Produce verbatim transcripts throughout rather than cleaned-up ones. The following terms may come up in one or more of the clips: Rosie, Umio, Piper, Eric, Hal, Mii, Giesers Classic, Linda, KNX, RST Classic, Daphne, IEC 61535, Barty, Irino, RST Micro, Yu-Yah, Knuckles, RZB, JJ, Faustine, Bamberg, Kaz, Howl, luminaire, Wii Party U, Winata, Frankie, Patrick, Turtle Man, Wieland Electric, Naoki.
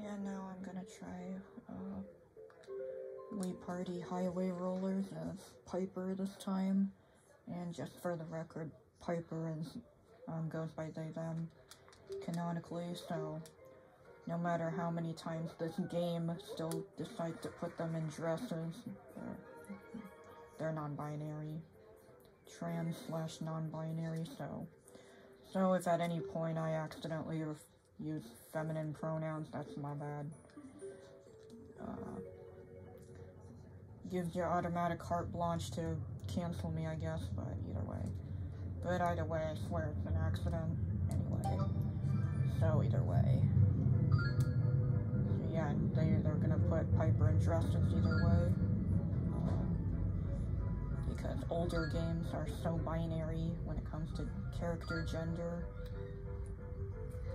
Yeah, now I'm gonna try uh, Wii Party Highway Rollers as Piper this time. And just for the record, Piper is um, goes by they them canonically, so no matter how many times this game still decides to put them in dresses, they're, they're non-binary, trans slash non-binary, so so if at any point I accidentally use feminine pronouns, that's my bad. Uh, gives you automatic carte blanche to cancel me, I guess, but either way. But either way, I swear it's an accident anyway. So either way. So yeah, they, they're gonna put Piper in dresses either way. Uh, because older games are so binary when it comes to character gender.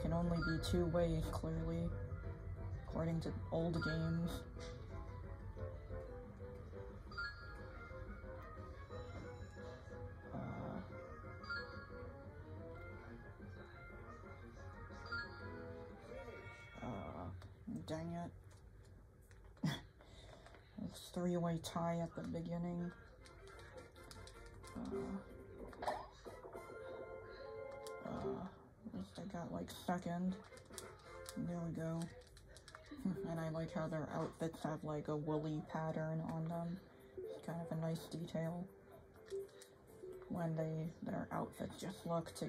Can only be two ways, clearly, according to old games. Dang it. It's three-way tie at the beginning. Uh, uh, at least I got like second. There we go. And I like how their outfits have like a woolly pattern on them. It's kind of a nice detail. When they their outfits just look to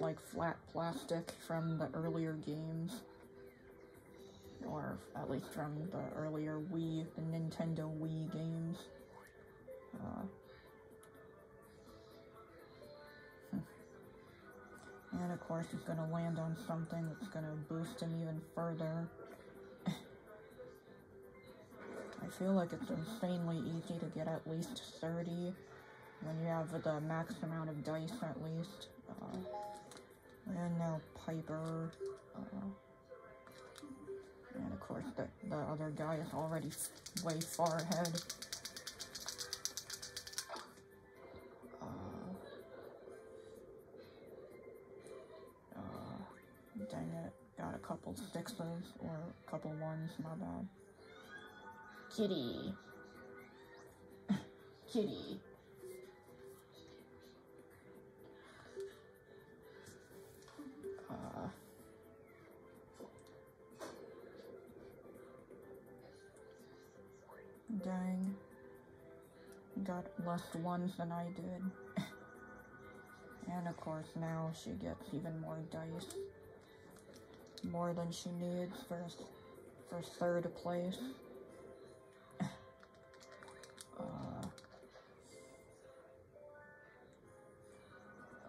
like flat plastic from the earlier games. Or at least from the earlier Wii, the Nintendo Wii games. Uh, and of course it's gonna land on something that's gonna boost him even further. I feel like it's insanely easy to get at least thirty when you have the max amount of dice at least. Uh, and now Piper. Uh, And of course, the, the other guy is already way far ahead. Uh, uh, dang it, got a couple sixes or a couple ones, my bad. Kitty. Kitty. Uh... Dang. Got less ones than I did. And of course now she gets even more dice. More than she needs for, for third place. uh,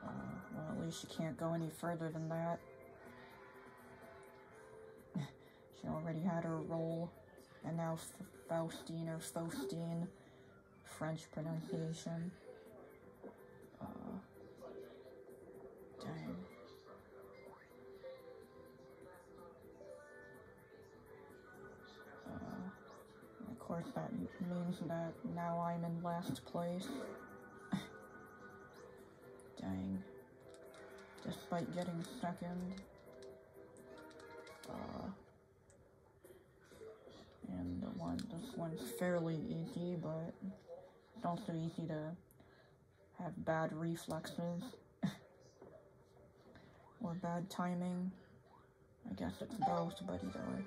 uh, well, at least she can't go any further than that. She already had her roll. And now Faustine or Faustine, French pronunciation. Uh, dang. Uh, of course that means that now I'm in last place. Dang. Despite getting second. Uh... And the one, this one's fairly easy, but it's also easy to have bad reflexes or bad timing. I guess it's both, but either way.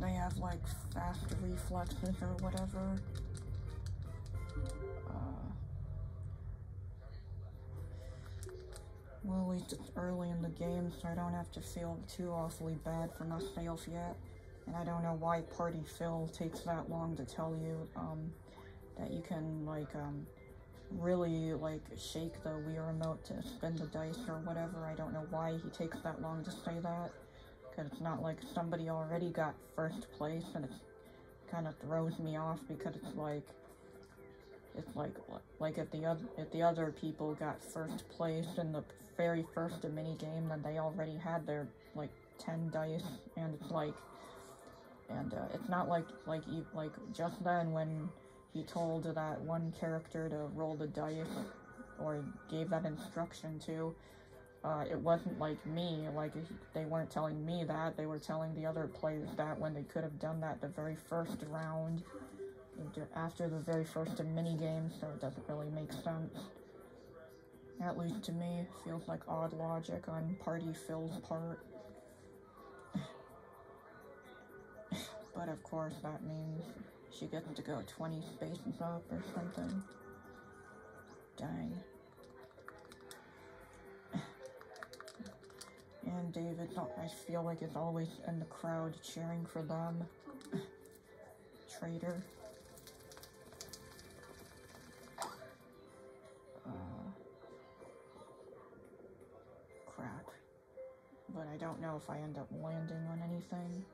They have like fast reflexes or whatever. Uh, well, at least it's early in the game, so I don't have to feel too awfully bad for myself yet. And I don't know why Party Phil takes that long to tell you um, that you can like um, really like shake the Wii remote to spin the dice or whatever. I don't know why he takes that long to say that, because it's not like somebody already got first place, and it kind of throws me off because it's like it's like like if the other if the other people got first place in the very first mini game, then they already had their like ten dice, and it's like and uh, it's not like like you like just then when he told that one character to roll the dice or gave that instruction to, uh, it wasn't like me, like they weren't telling me that, they were telling the other players that when they could have done that the very first round, after the very first minigame, so it doesn't really make sense. At least to me, it feels like odd logic on Party Phil's part. But of course that means she gets to go twenty spaces up or something. Dang. And David, I feel like it's always in the crowd cheering for them. Traitor. Uh, crap. But I don't know if I end up landing on anything.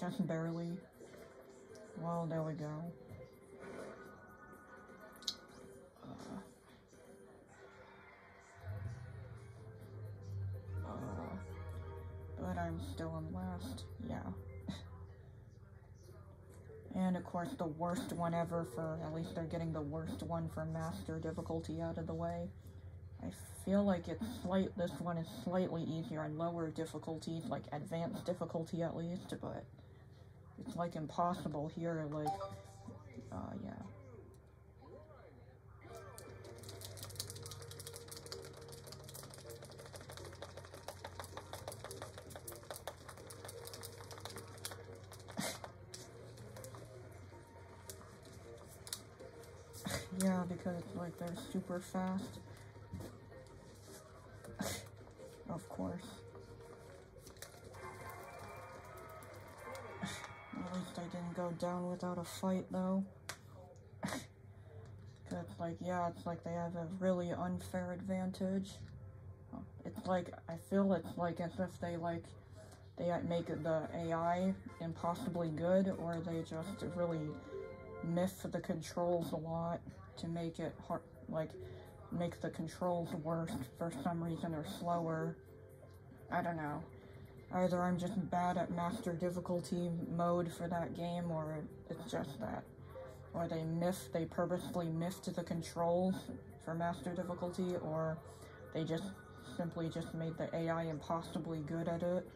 Just barely. Well, there we go. Uh, uh, but I'm still in last, yeah. And of course the worst one ever for, at least they're getting the worst one for master difficulty out of the way. I feel like it's slight, this one is slightly easier on lower difficulties, like advanced difficulty at least, but it's like impossible here, like, uh, yeah. Yeah, because, like, they're super fast. Of course. At least I didn't go down without a fight, though. Cause, like, yeah, it's like they have a really unfair advantage. It's like, I feel it's like as if they, like, they make the A I impossibly good, or they just really miff the controls a lot to make it hard, like, make the controls worse for some reason or slower. I don't know. Either I'm just bad at master difficulty mode for that game, or it's just that. Or they miffed, they purposely miffed the controls for master difficulty, or they just simply just made the A I impossibly good at it.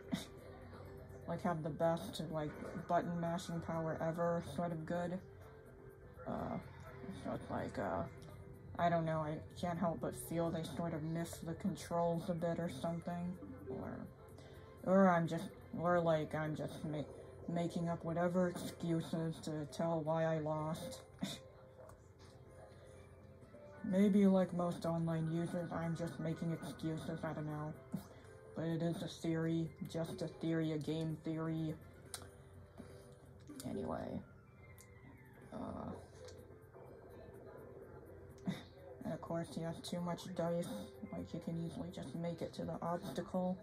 Like have the best, like, button mashing power ever, sort of good. Uh, so it's like, uh, I don't know, I can't help but feel they sort of miss the controls a bit or something, or, or I'm just, or like, I'm just ma making up whatever excuses to tell why I lost. Maybe like most online users, I'm just making excuses, I don't know, but it is a theory, just a theory, a game theory. Anyway, uh... and of course he has too much dice, like he can easily just make it to the obstacle.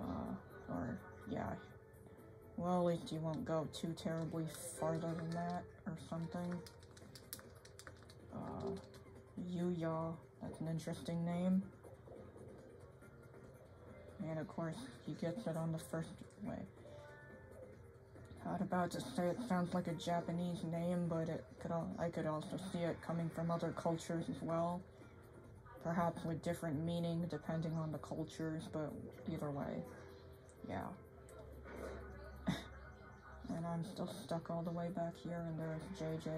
Uh, or, yeah. Well, at least you won't go too terribly farther than that, or something. Uh, Yu-Yah, that's an interesting name. And of course, he gets it on the first way. I was about to say it sounds like a Japanese name, but it could al I could also see it coming from other cultures as well. Perhaps with different meaning depending on the cultures, but either way, yeah. And I'm still stuck all the way back here, and there's J J,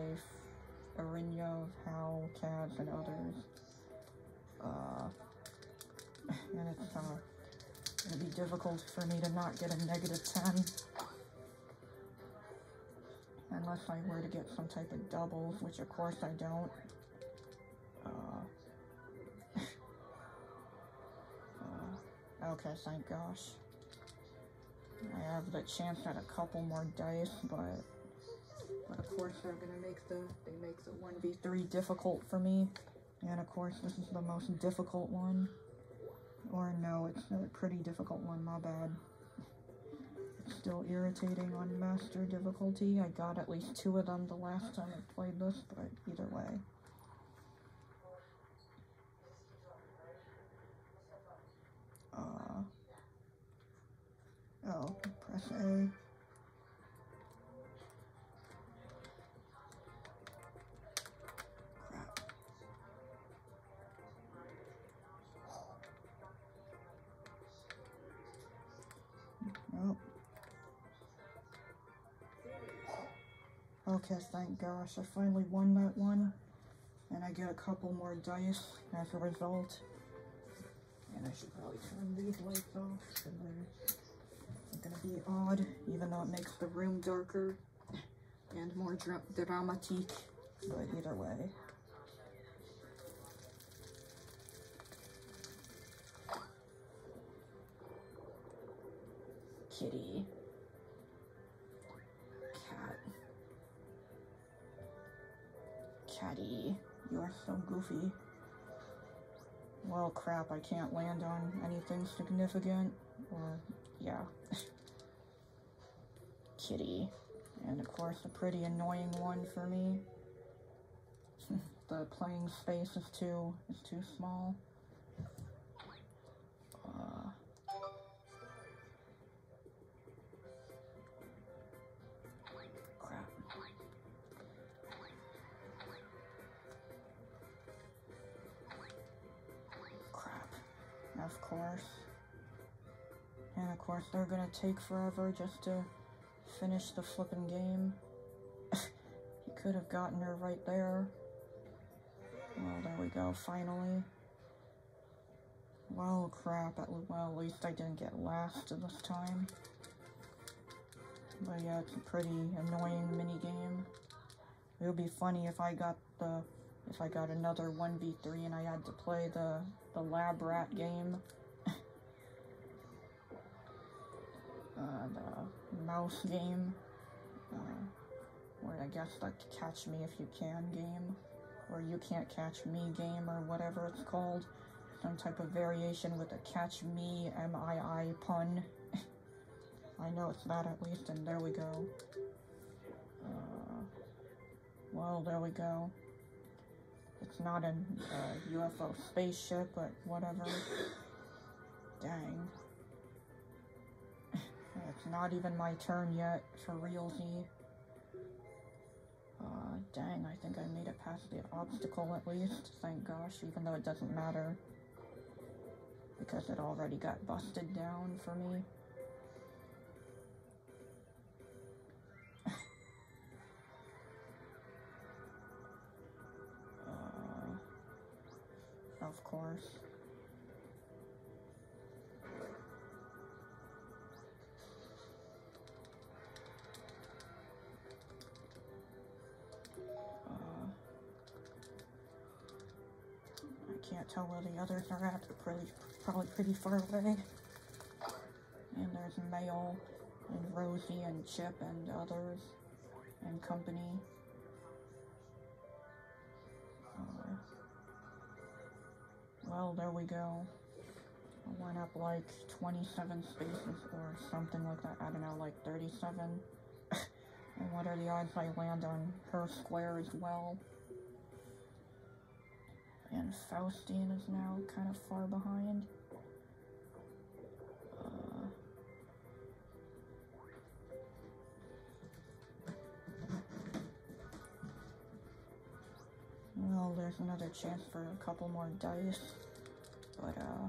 Irino, Howl, Kaz, and others. Uh, and it's uh, gonna be difficult for me to not get a negative ten. Unless I were to get some type of doubles, which of course I don't. Uh, uh, okay, thank gosh. I have the chance at a couple more dice, but, But of course they're gonna make the they make the one v three difficult for me. And of course this is the most difficult one. Or no, it's a pretty difficult one, my bad. It's still irritating on master difficulty. I got at least two of them the last time I played this, but either way. Uh oh, press A. Oh. Okay, thank gosh, I finally won that one, and I get a couple more dice as a result, and I should probably turn these lights off, and they're gonna be odd, even though it makes the room darker and more dra dramatic, but either way. Kitty, cat, catty, you are so goofy. Well, crap, I can't land on anything significant, or, yeah. Kitty, and of course a pretty annoying one for me. The playing space is too, is too small. Of course. And of course they're gonna take forever just to finish the flipping game. He could have gotten her right there. Well, there we go, finally. Well, crap, at, well, at least I didn't get last this time. But yeah, it's a pretty annoying minigame. It would be funny if I got the If I got another one v three and I had to play the, the lab rat game. uh, the mouse game. Uh, or I guess like catch me if you can game. Or you can't catch me game or whatever it's called. Some type of variation with a catch me M I I pun. I know it's that at least, and there we go. Uh, well, there we go. It's not a uh, U F O spaceship, but whatever. Dang. It's not even my turn yet, for realsy. Uh, dang, I think I made it past the obstacle at least, thank gosh, even though it doesn't matter. Because it already got busted down for me. Of course. Uh, I can't tell where the others are at. They're pretty, probably pretty far away. And there's Mail and Rosie and Chip and others and company. Well, there we go. I went up like twenty-seven spaces or something like that. I don't know, like thirty-seven. And what are the odds I land on her square as well? And Faustine is now kind of far behind. Well, there's another chance for a couple more dice, but uh,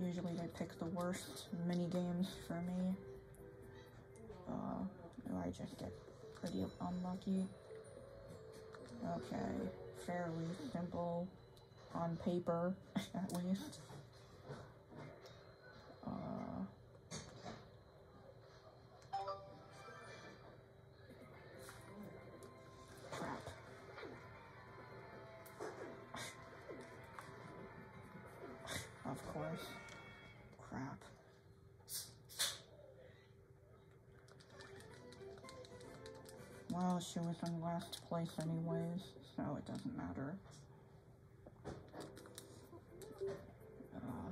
usually they pick the worst mini games for me. Uh, I just get pretty unlucky. Okay, fairly simple on paper, at least. Well, she was in last place anyways, so it doesn't matter. Uh,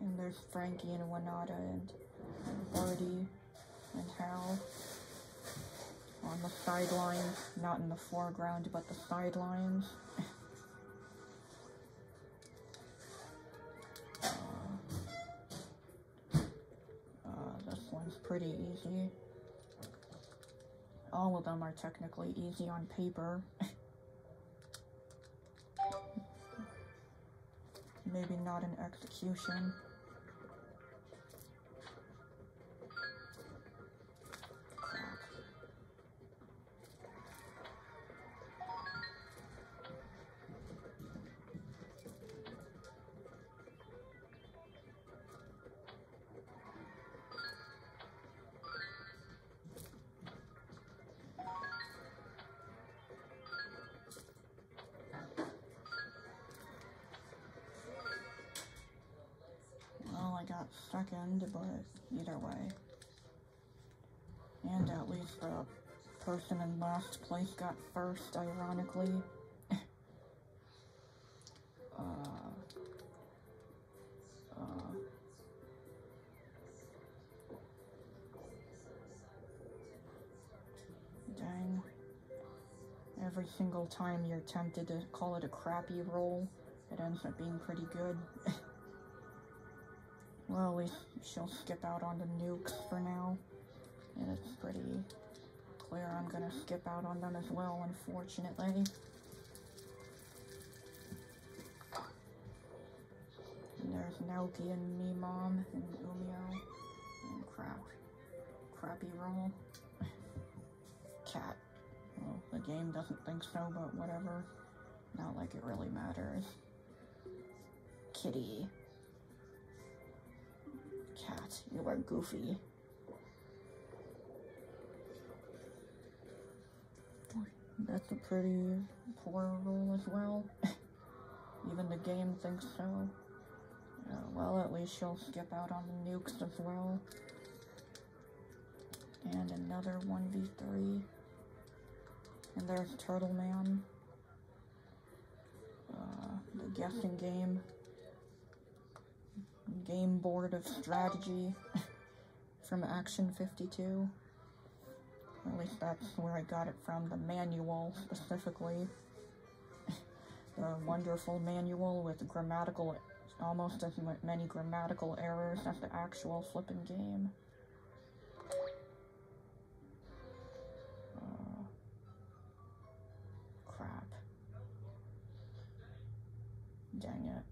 and there's Frankie and Winata and Barty and Hal on the sidelines, not in the foreground, but the sidelines. uh, uh, this one's pretty easy. All of them are technically easy on paper. Maybe not in execution. Second, but either way. And at least the person in last place got first, ironically. uh, uh, dang. Every single time you're tempted to call it a crappy roll, it ends up being pretty good. Well, at least she'll skip out on the nukes for now, and it's pretty clear I'm gonna skip out on them as well, unfortunately. And there's Naoki and Mii Mom and Umio, and crap, crappy roll, cat. Well, the game doesn't think so, but whatever, not like it really matters. Kitty. Cat, you are goofy. That's a pretty poor roll as well. Even the game thinks so. Uh, well, at least she'll skip out on the nukes as well. And another one v three. And there's Turtle Man. Uh, the guessing game. Game board of strategy from Action fifty-two. At least that's where I got it from, the manual specifically. The wonderful manual with grammatical, almost as many grammatical errors as the actual flippin' game. Uh, crap. Dang it.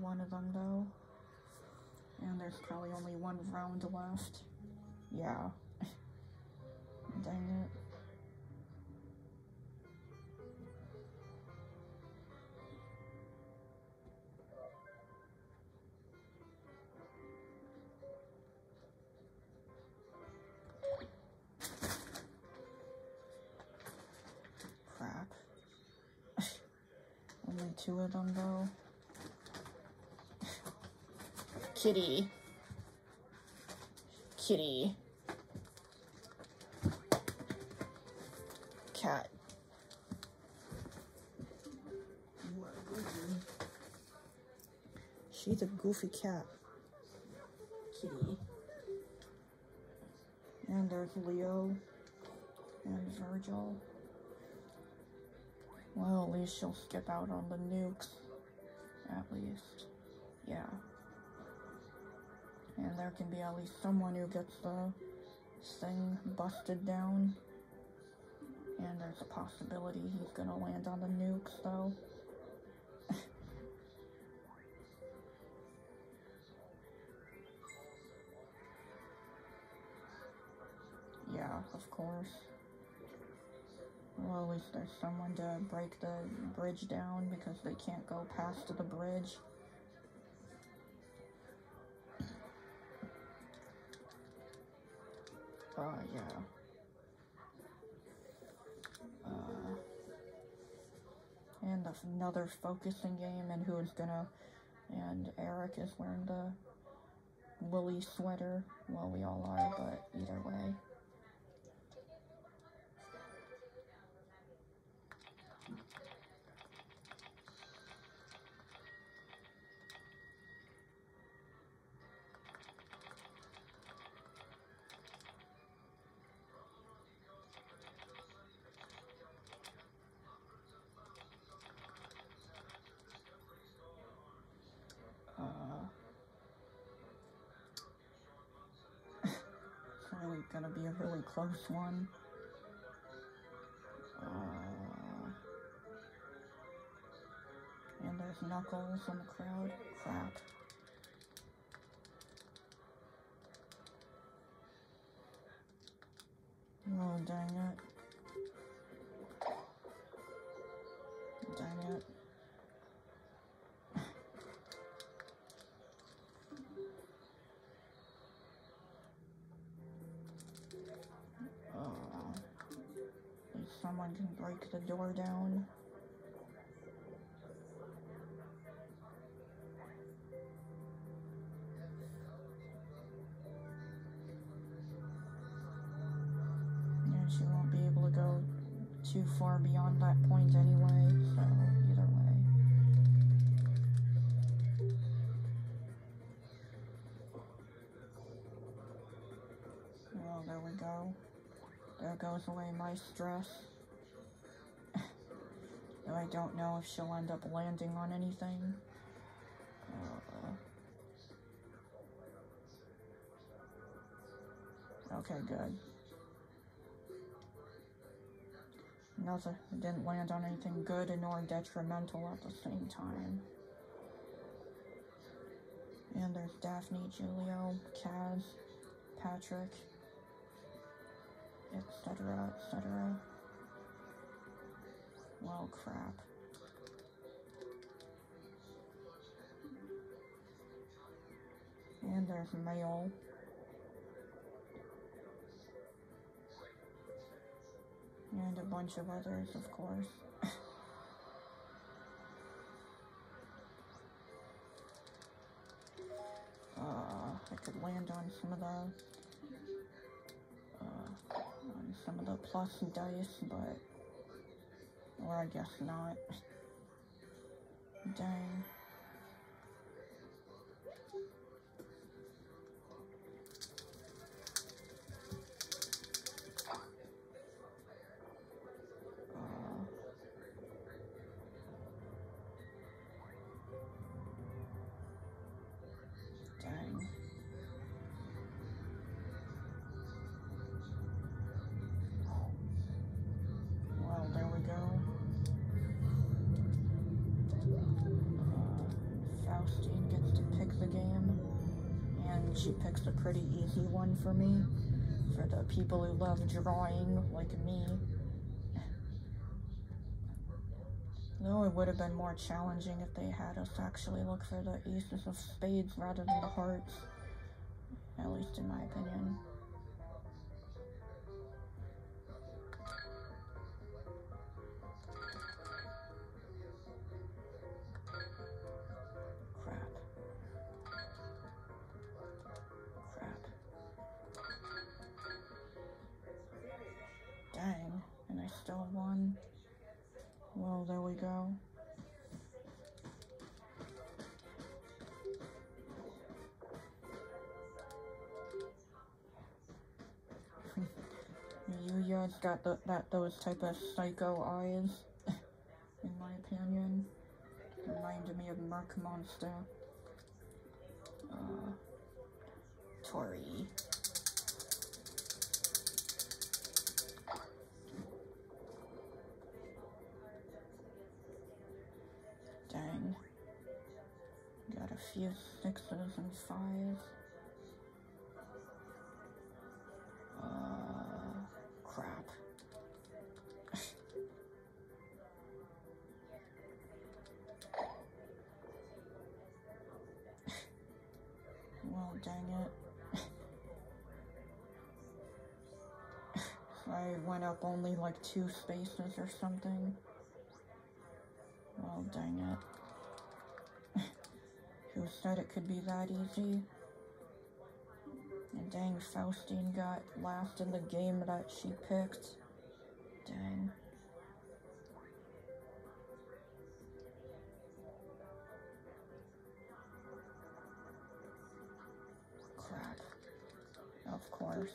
One of them though, and there's probably only one round left. Yeah, dang it. Crap. Only two of them though. Kitty. Kitty. Cat. She's a goofy cat. Kitty. And there's Leo and Virgil. Well, at least she'll skip out on the nukes. At least. Yeah. And there can be at least someone who gets the thing busted down. And there's a possibility he's gonna land on the nukes, though. Yeah, of course. Well, at least there's someone to break the bridge down because they can't go past the bridge. Oh, yeah. Uh, and another focusing game, and who is gonna... And Eric is wearing the woolly sweater. Well, we all are, but either way. Gonna be a really close one. Uh, and there's Knuckles in the crowd. Crap. Oh, dang it. Dang it. Someone can break the door down. And she won't be able to go too far beyond that point anyway, so either way. Well, there we go. There goes away my stress. I don't know if she'll end up landing on anything. Uh, okay, good. Nothing, didn't land on anything good nor detrimental at the same time. And there's Daphne, Julio, Kaz, Patrick, et cetera, et cetera. Well, crap. And there's Mail. And a bunch of others, of course. uh, I could land on some of the... Uh, on some of the plus dice, but... Or I guess not. Dang. Uh, dang. Well, there we go. Faustine gets to pick the game, and she picks a pretty easy one for me, for the people who love drawing, like me. Though it would have been more challenging if they had us actually look for the aces of spades rather than the hearts, at least in my opinion. Still one. Well, there we go. Yu-Yah's got the, that those type of psycho eyes, in my opinion. Reminded me of Merc Monster. Uh, Tori. Dang. Got a few sixes and fives. Uh, crap. Well, dang it. I went up only like two spaces or something. Well, dang it. Who said it could be that easy? And dang, Faustine got last in the game that she picked. Dang. Crap. Of course.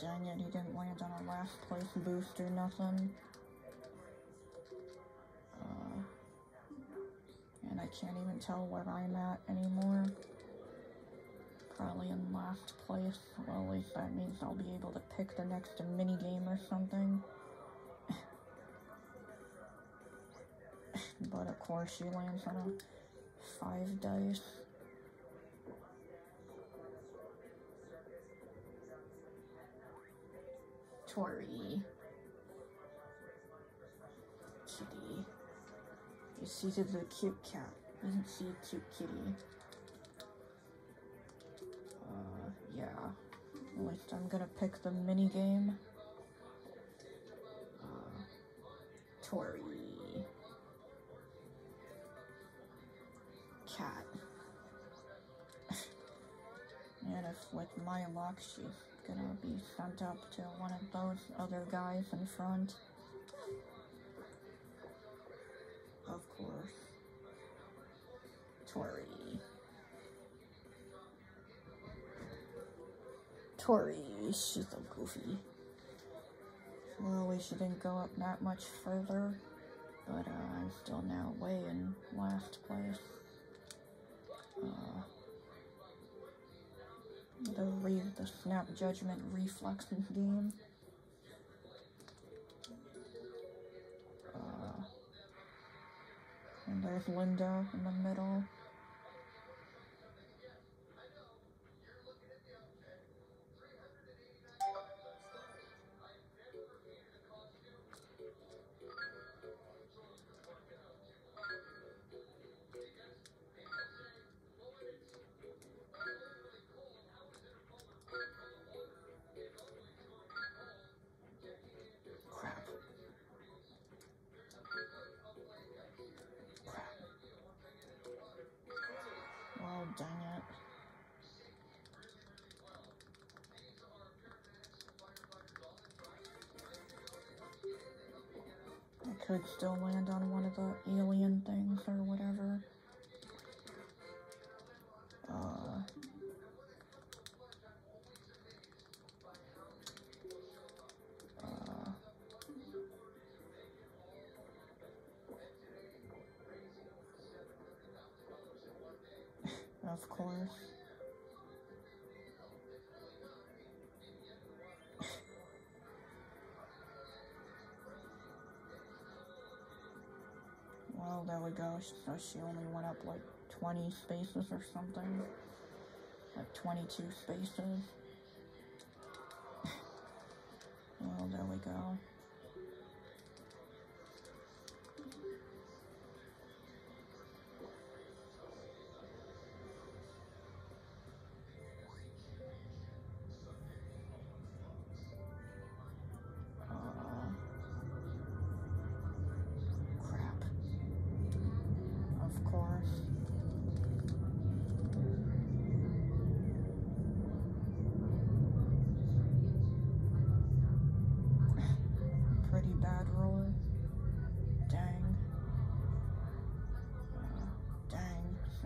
Dang it, he didn't land on a last place boost or nothing. Uh, and I can't even tell where I'm at anymore. Probably in last place. Well, at least that means I'll be able to pick the next minigame or something. But of course she lands on a five dice. Tori. Kitty. You see the cute cat. Doesn't see a cute kitty. Uh, yeah. At least I'm gonna pick the minigame. Uh, Tori. Cat. And if with my luck, she's gonna be sent up to one of those other guys in front. Of course. Tori. Tori, she's so goofy. Well, at least she didn't go up that much further, but uh, I'm still now way in last place. Uh, The, re the snap judgment reflex in the game. Uh, and there's Linda in the middle. Dang it. I could still land on one of the alien things or whatever. Uh, uh, Of course. Well, there we go. So she only went up like twenty spaces or something. Like twenty-two spaces. Well, there we go.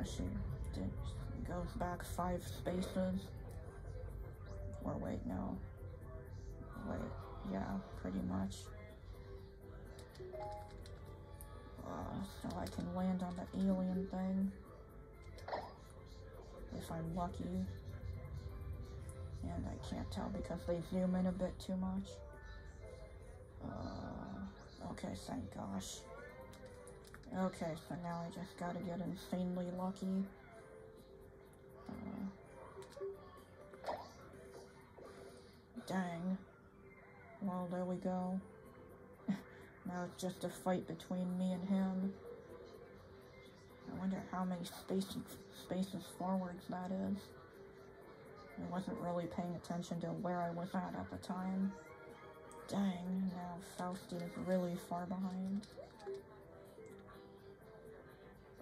She did, goes back five spaces. Or wait, no. Wait, yeah, pretty much. Uh, so I can land on the alien thing. If I'm lucky. And I can't tell because they zoom in a bit too much. Uh, okay, thank gosh. Okay, so now I just gotta get insanely lucky. Uh, dang. Well, there we go. Now it's just a fight between me and him. I wonder how many spaces, spaces forwards that is. I wasn't really paying attention to where I was at at the time. Dang, now Faustine is really far behind.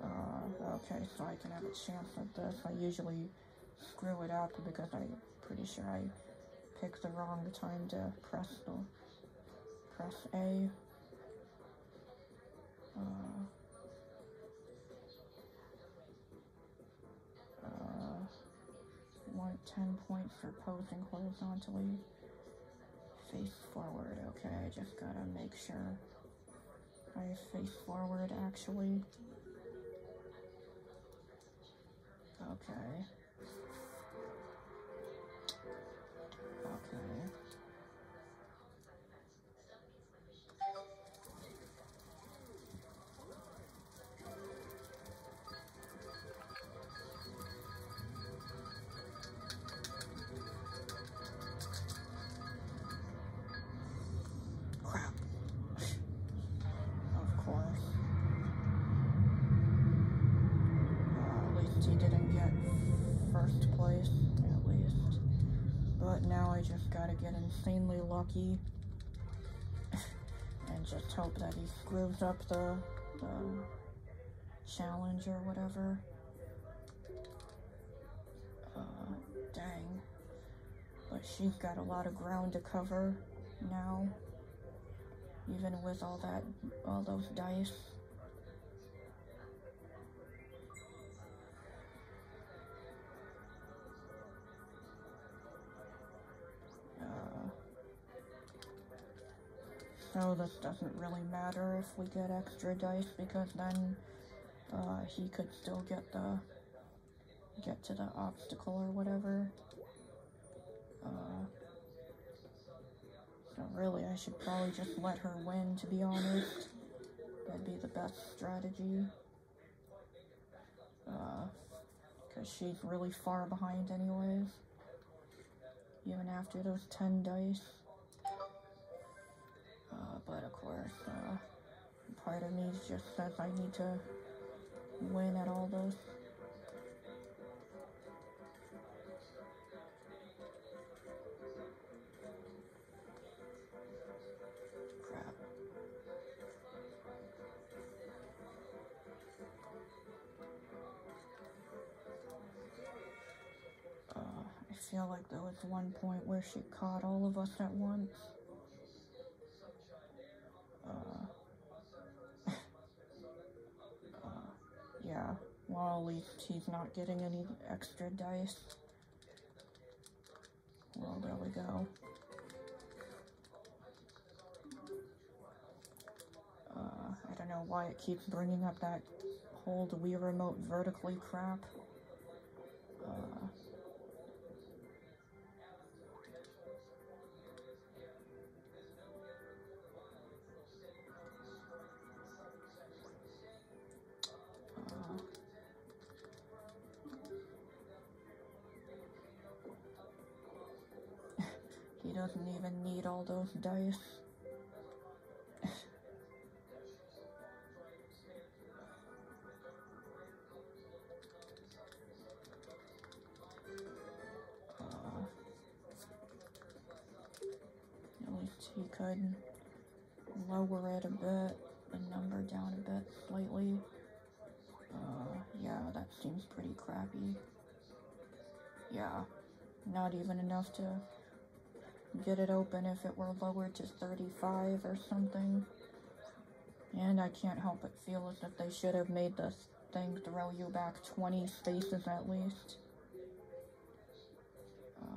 Uh, okay, so I can have a chance at this. I usually screw it up because I'm pretty sure I picked the wrong time to press the press A. Uh, uh, want ten points for posing horizontally. Face forward, okay, I just gotta make sure I face forward actually. Okay. Okay. Get insanely lucky and just hope that he screws up the, the challenge or whatever. Uh, dang. But she's got a lot of ground to cover now, even with all that, all those dice. So this doesn't really matter if we get extra dice, because then uh, he could still get the get to the obstacle or whatever. Uh, so really, I should probably just let her win, to be honest. That'd be the best strategy. Uh, because she's really far behind anyways, even after those ten dice. Uh, but of course, uh, part of me just says I need to win at all this. Crap. Uh, I feel like there was one point where she caught all of us at once. Yeah, well, at least he's not getting any extra dice. Well, there we go. Uh, I don't know why it keeps bringing up that hold Wii Remote vertically crap. Uh, Doesn't even need all those dice. uh, at least he could lower it a bit, the number down a bit slightly. Uh, yeah, that seems pretty crappy. Yeah, not even enough to get it open if it were lowered to thirty-five or something. And I can't help but feel as if they should have made this thing throw you back twenty spaces at least. Uh,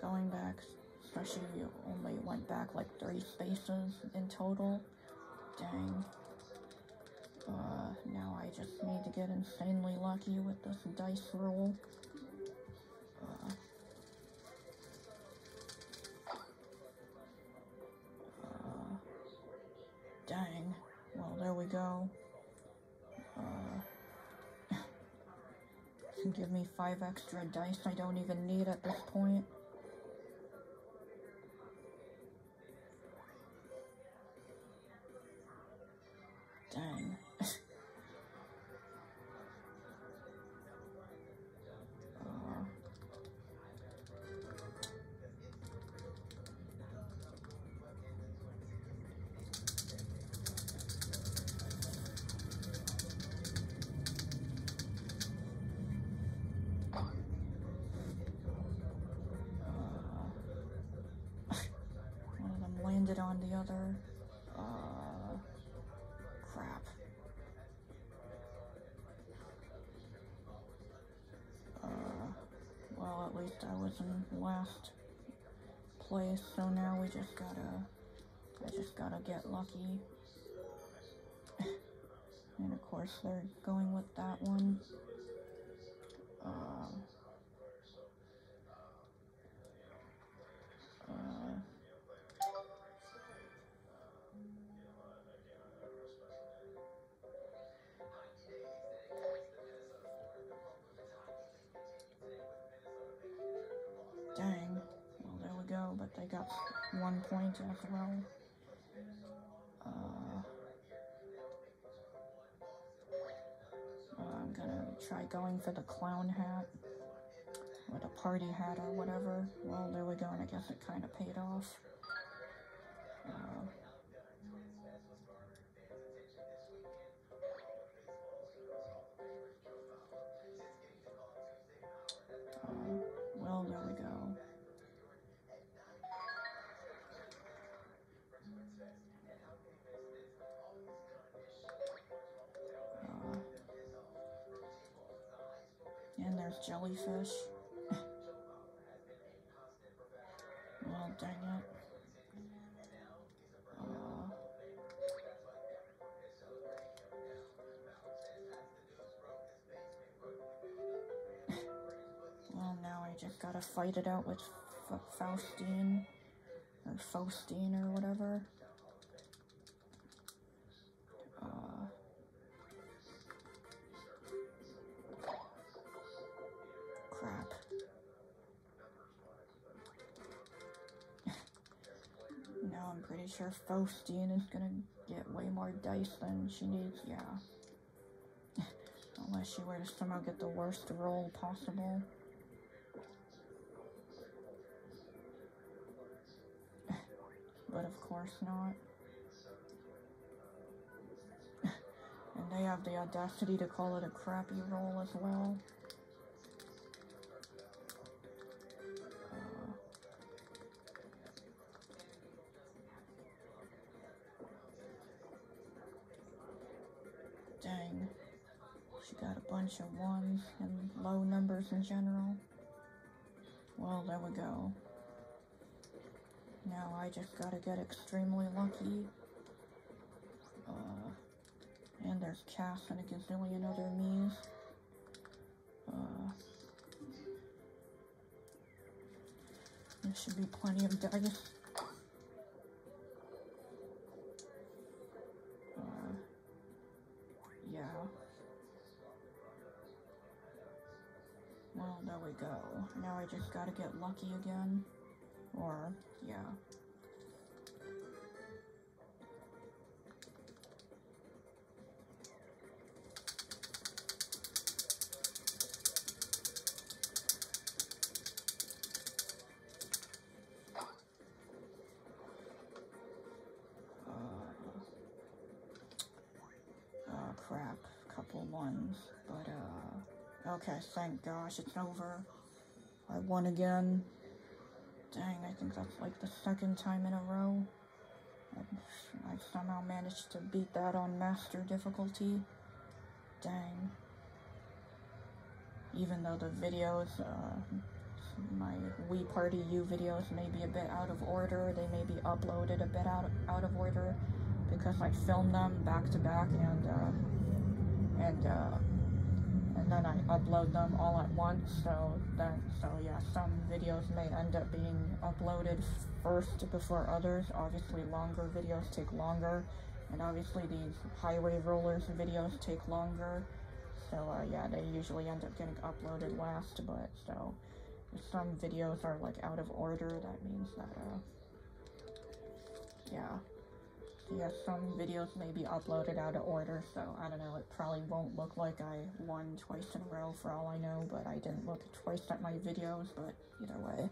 Going back, especially you only went back like three spaces in total. Dang. Uh, now I just need to get insanely lucky with this dice roll. Uh, ago. Uh, give me five extra dice I don't even need at this point. Dang. On the other, uh, crap. Uh, well, at least I was in last place, so now we just gotta, I just gotta get lucky. And of course, they're going with that one. Uh, I got one point as well. Uh, I'm gonna try going for the clown hat, or the party hat, or whatever. Well, there we go, and I guess it kind of paid off. Uh, uh, well, there we go. Jellyfish. Well, dang it. Uh, well, now I just gotta fight it out with F Faustine, or Faustine, or whatever. Sure, Faustine is gonna get way more dice than she needs, yeah. Unless she were to somehow get the worst roll possible. But of course not. And they have the audacity to call it a crappy roll as well. Of ones and low numbers in general. Well, there we go. Now I just gotta get extremely lucky. Uh, and there's Cass and a gazillion other Miis. Uh, there should be plenty of dice. Now I just gotta get lucky again, or, yeah. Uh, oh crap, couple ones, but uh, okay, thank gosh, it's over. I won again. Dang, I think that's like the second time in a row. I somehow managed to beat that on master difficulty. Dang. Even though the videos, uh, my Wii Party U videos may be a bit out of order, they may be uploaded a bit out of, out of order because I filmed them back to back and, uh, and, uh, and then I upload them all at once, so then, so yeah, some videos may end up being uploaded first before others. Obviously longer videos take longer, and obviously these highway rollers videos take longer, so uh, yeah, they usually end up getting uploaded last, but so if some videos are like out of order, that means that uh yeah yeah some videos may be uploaded out of order, so I don't know, it probably won't look like I won twice in a row for all I know, but I didn't look twice at my videos, but either way.